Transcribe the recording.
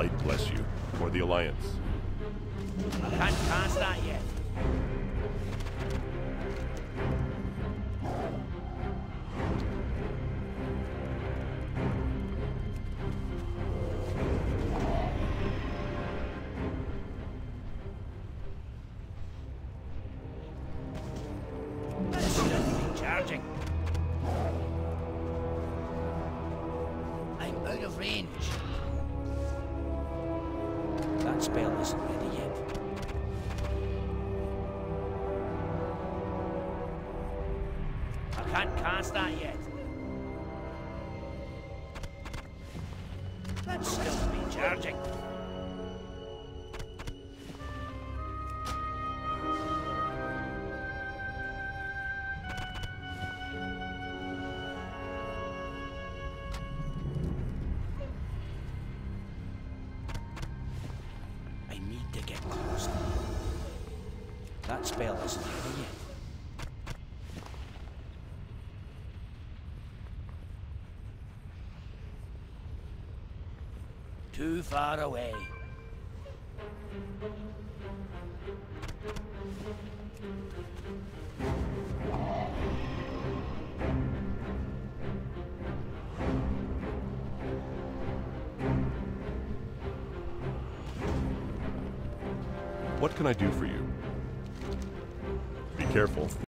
Light bless you for the Alliance. I can't pass that yet. That spell isn't ready yet. Too far away. What can I do for you? Careful.